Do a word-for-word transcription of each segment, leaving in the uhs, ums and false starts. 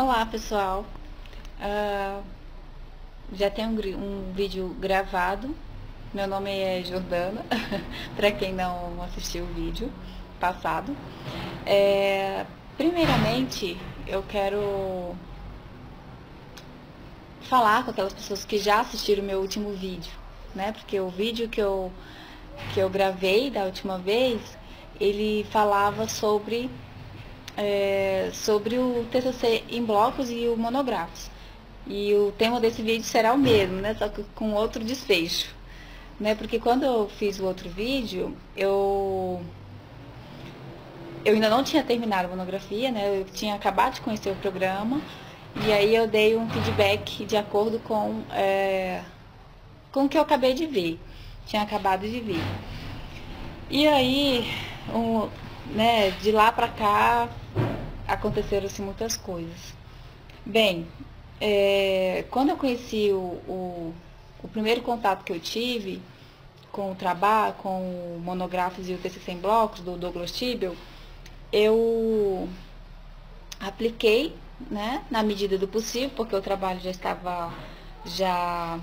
Olá pessoal, uh, já tem um, um vídeo gravado, meu nome é Jordana, para quem não assistiu o vídeo passado. É, primeiramente eu quero falar com aquelas pessoas que já assistiram o meu último vídeo, né? Porque o vídeo que eu, que eu gravei da última vez, ele falava sobre... É, sobre o T C C em blocos e o monográficos. E o tema desse vídeo será o mesmo, né? Só que com outro desfecho, né? Porque quando eu fiz o outro vídeo, eu eu ainda não tinha terminado a monografia, né? Eu tinha acabado de conhecer o programa e aí eu dei um feedback de acordo com é, com o que eu acabei de ver, tinha acabado de ver. E aí, um, né, de lá para cá aconteceram-se muitas coisas. Bem, é, quando eu conheci o, o, o primeiro contato que eu tive com o trabalho, com o monográficos e o T C C em blocos do Douglas Tybel, eu apliquei, né, na medida do possível, porque o trabalho já estava já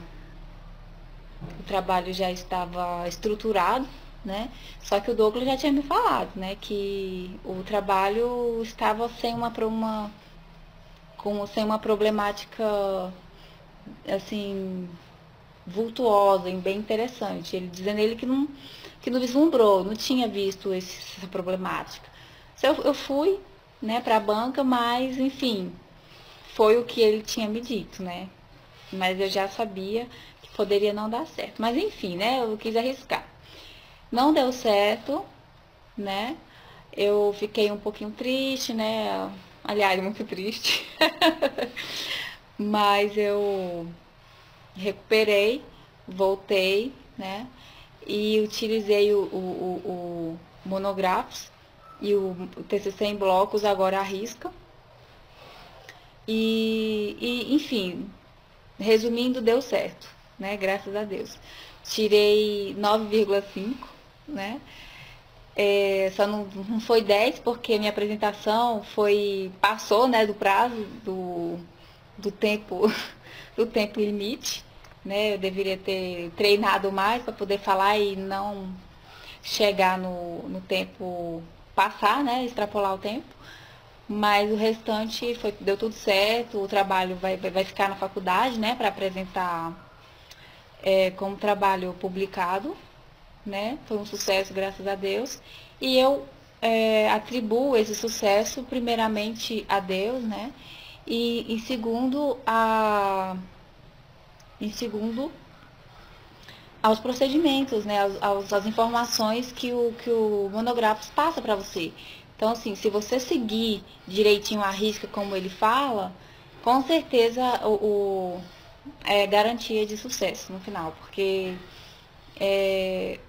o trabalho já estava estruturado, né? Só que o Douglas já tinha me falado, né, que o trabalho estava sem uma, uma, com, sem uma problemática assim, vultuosa e bem interessante. Ele dizendo ele que não, que não vislumbrou, não tinha visto esse, essa problemática. Eu, eu fui, né, para a banca, mas enfim, foi o que ele tinha me dito, né? Mas eu já sabia que poderia não dar certo. Mas enfim, né, eu quis arriscar. Não deu certo, né? Eu fiquei um pouquinho triste, né? Aliás, muito triste. Mas eu recuperei, voltei, né? E utilizei o, o, o, o monográficos e o T C C em blocos agora à risca. E, e, enfim, resumindo, deu certo, né? Graças a Deus. Tirei nove vírgula cinco. Né? É, só não, não foi dez porque minha apresentação foi passou, né, do prazo do, do tempo do tempo limite, né? Eu deveria ter treinado mais para poder falar e não chegar no, no tempo passar, né, extrapolar o tempo. Mas o restante foi, deu tudo certo. O trabalho vai, vai ficar na faculdade, né, para apresentar é, como trabalho publicado, né? Foi um sucesso, graças a Deus. E eu é, atribuo esse sucesso primeiramente a Deus, né? E em segundo, a, em segundo aos procedimentos, né? Aos, aos, às informações que o, que o monográfico passa para você. Então, assim, se você seguir direitinho a risca como ele fala, com certeza o, o, é garantia de sucesso no final, porque... É,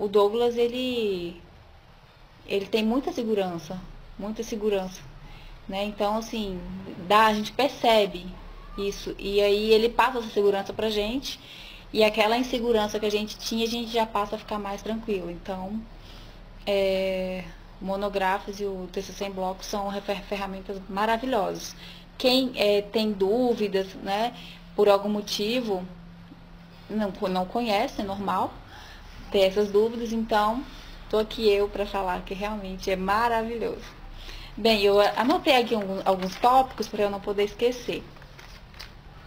o Douglas, ele, ele tem muita segurança, muita segurança, né? Então, assim, dá, a gente percebe isso, e aí ele passa essa segurança pra gente, e aquela insegurança que a gente tinha, a gente já passa a ficar mais tranquilo. Então, é, o monográficos e o T C C em blocos são ferramentas maravilhosas. Quem é, tem dúvidas, né, por algum motivo... Não, não conhece, é normal ter essas dúvidas, então tô aqui eu para falar que realmente é maravilhoso. Bem, eu anotei aqui um, alguns tópicos para eu não poder esquecer,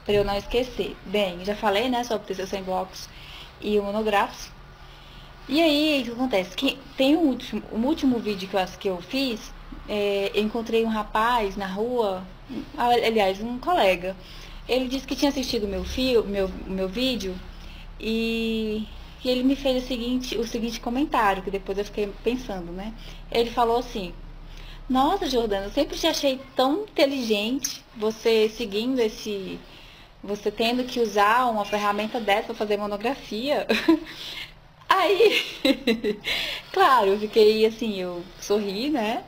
para eu não esquecer. Bem, já falei, né, sobre T C C em blocos e o monográfico. E aí, o que acontece? Que tem um último, um último vídeo que eu, que eu fiz, é, eu encontrei um rapaz na rua, aliás, um colega. Ele disse que tinha assistido meu fio, meu, meu vídeo. E, e ele me fez o seguinte, o seguinte comentário, que depois eu fiquei pensando, né? Ele falou assim: nossa, Jordana, eu sempre te achei tão inteligente, você seguindo esse... Você tendo que usar uma ferramenta dessa para fazer monografia. Aí, claro, eu fiquei assim, eu sorri, né?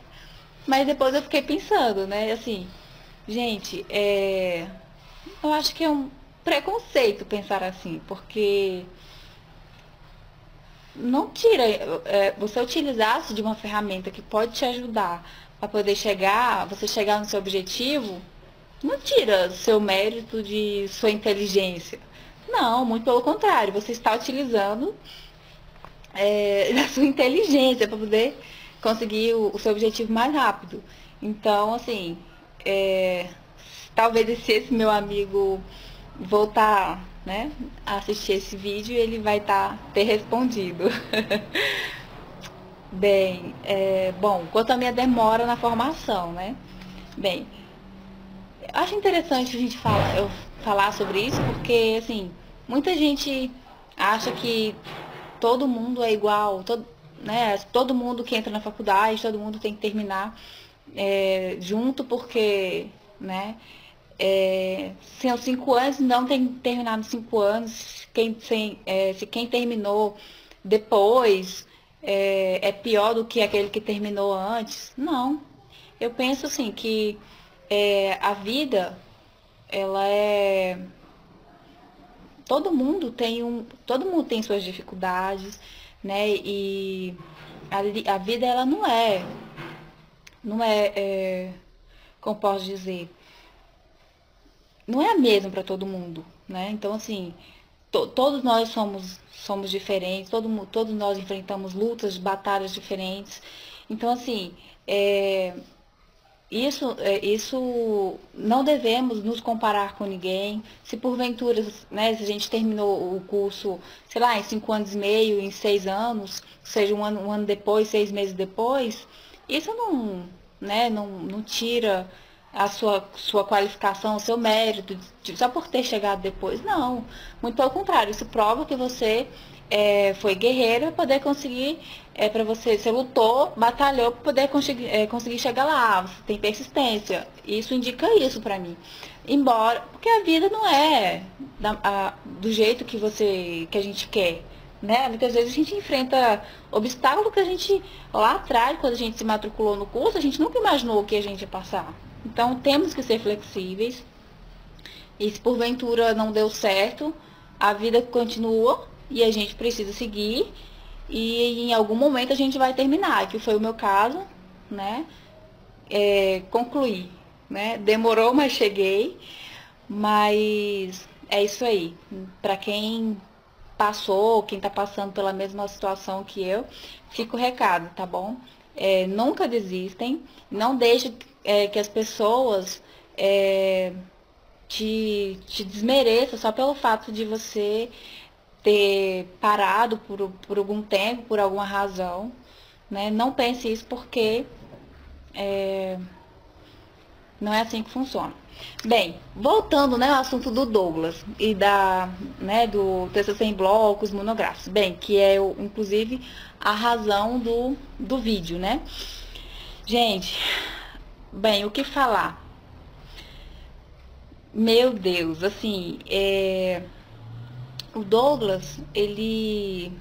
Mas depois eu fiquei pensando, né? Assim, gente, é... eu acho que é um preconceito pensar assim, porque não tira, é, você utilizasse de uma ferramenta que pode te ajudar para poder chegar, você chegar no seu objetivo, não tira seu mérito de sua inteligência. Não, muito pelo contrário, você está utilizando é, da sua inteligência para poder conseguir o, o seu objetivo mais rápido. Então, assim, é, talvez se esse meu amigo voltar, né, a assistir esse vídeo, ele vai tá, ter respondido. Bem, é, bom, quanto à minha demora na formação, né? Bem, acho interessante a gente falar, eu falar sobre isso, porque, assim, muita gente acha que todo mundo é igual, todo, né, todo mundo que entra na faculdade, todo mundo tem que terminar é, junto, porque, né, é, se aos cinco anos não tem terminado cinco anos, quem, sem, é, se quem terminou depois... É, é pior do que aquele que terminou antes? Não. Eu penso assim, que é, a vida, ela é... Todo mundo tem, um, todo mundo tem suas dificuldades, né? E a, a vida, ela não é... Não é, é... Como posso dizer? Não é a mesma para todo mundo, né? Então, assim... Todos nós somos, somos diferentes, todo, todos nós enfrentamos lutas, batalhas diferentes. Então, assim, é, isso, é, isso não devemos nos comparar com ninguém. Se porventura, né, se a gente terminou o curso, sei lá, em cinco anos e meio, em seis anos, ou seja, um ano, um ano depois, seis meses depois, isso não, né, não, não tira a sua, sua qualificação, o seu mérito, só por ter chegado depois. Não, muito pelo contrário, isso prova que você é, foi guerreira para poder conseguir, é, para você, você lutou, batalhou para poder conseguir, é, conseguir chegar lá, você tem persistência, isso indica isso para mim. Embora, porque a vida não é da, a, do jeito que, você, que a gente quer, né? Muitas vezes a gente enfrenta obstáculos que a gente, lá atrás, quando a gente se matriculou no curso, a gente nunca imaginou o que a gente ia passar. Então, temos que ser flexíveis. E se porventura não deu certo, a vida continua e a gente precisa seguir. E em algum momento a gente vai terminar, que foi o meu caso, né? É, concluí, né? Demorou, mas cheguei. Mas é isso aí. Para quem passou, quem tá passando pela mesma situação que eu, fica o recado, tá bom? É, nunca desistem, não deixem é, que as pessoas é, te, te desmereçam só pelo fato de você ter parado por, por algum tempo, por alguma razão, né? Não pense isso, porque é, não é assim que funciona. Bem, voltando, né, ao assunto do Douglas e da, né, do T C C em blocos, monográficos, bem, que é, inclusive, a razão do, do vídeo, né? Gente, bem, o que falar? Meu Deus, assim, é, o Douglas, ele,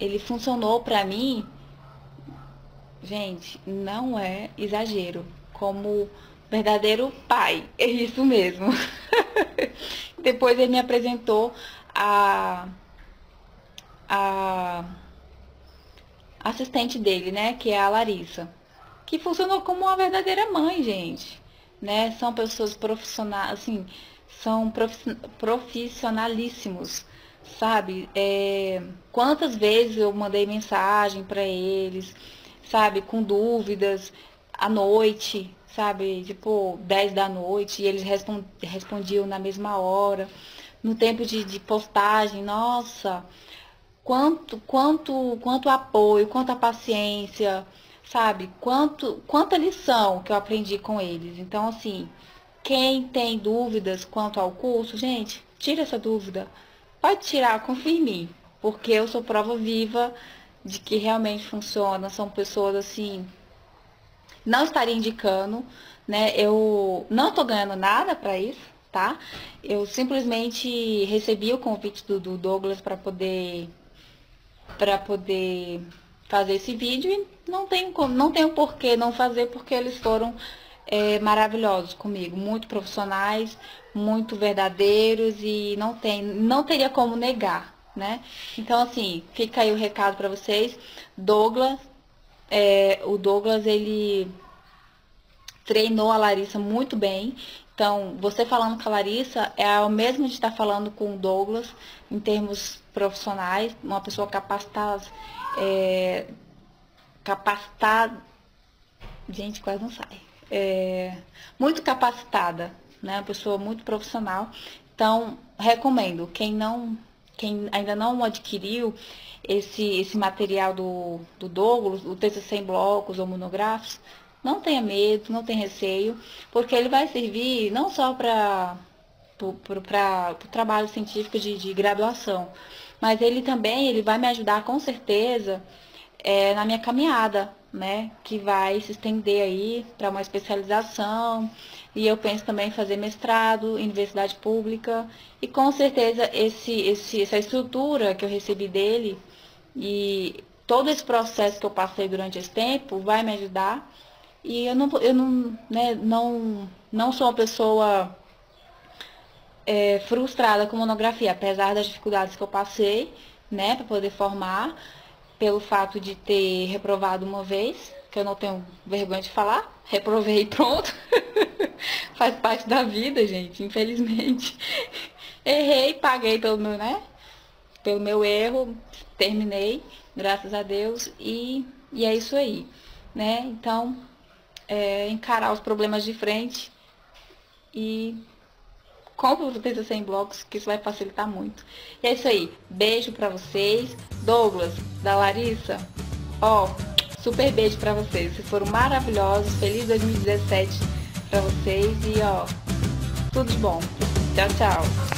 ele funcionou pra mim, gente, não é exagero, como... verdadeiro pai, é isso mesmo. Depois ele me apresentou a, a assistente dele, né, que é a Larissa, que funcionou como uma verdadeira mãe, gente, né? São pessoas profissionais, assim, são profissionalíssimos, sabe? É, quantas vezes eu mandei mensagem para eles, sabe, com dúvidas à noite, sabe, tipo, dez da noite, e eles respondiam na mesma hora, no tempo de, de postagem. Nossa, quanto, quanto, quanto apoio, quanta paciência, sabe, quanto, quanta lição que eu aprendi com eles. Então, assim, quem tem dúvidas quanto ao curso, gente, tira essa dúvida, pode tirar, confia em mim, porque eu sou prova viva de que realmente funciona. São pessoas, assim... Não estaria indicando, né? Eu não tô ganhando nada para isso, tá? Eu simplesmente recebi o convite do, do Douglas para poder para poder fazer esse vídeo, e não tenho como, não tenho por que não fazer, porque eles foram é, maravilhosos comigo, muito profissionais, muito verdadeiros, e não tem, não teria como negar, né? Então, assim, fica aí o recado para vocês, Douglas. É, o Douglas, ele treinou a Larissa muito bem, Então, você falando com a Larissa é o mesmo de estar falando com o Douglas em termos profissionais, uma pessoa capacitada, é, capacitada, gente, quase não sai, é, muito capacitada, né? Uma pessoa muito profissional. Então, recomendo, quem não... Quem ainda não adquiriu esse, esse material do, do Douglas, o T C C em blocos ou monográficos, não tenha medo, não tenha receio, porque ele vai servir não só para o trabalho científico de, de graduação, mas ele também ele vai me ajudar com certeza é, na minha caminhada, né, que vai se estender aí para uma especialização, e eu penso também em fazer mestrado em universidade pública, e com certeza esse, esse, essa estrutura que eu recebi dele e todo esse processo que eu passei durante esse tempo vai me ajudar. E eu não, eu não, né, não, não sou uma pessoa é, frustrada com monografia, apesar das dificuldades que eu passei, né, para poder formar, pelo fato de ter reprovado uma vez, que eu não tenho vergonha de falar, reprovei e pronto. Faz parte da vida, gente, infelizmente. Errei, paguei pelo meu, né? Pelo meu erro, terminei, graças a Deus, e, e é isso aí, né? Então, é, encarar os problemas de frente e compra o T C C em blocos, que isso vai facilitar muito. E é isso aí, beijo pra vocês. Douglas, da Larissa, ó, oh, super beijo pra vocês, vocês foram maravilhosos, feliz dois mil e dezessete pra vocês, e ó, oh, tudo de bom, tchau, tchau.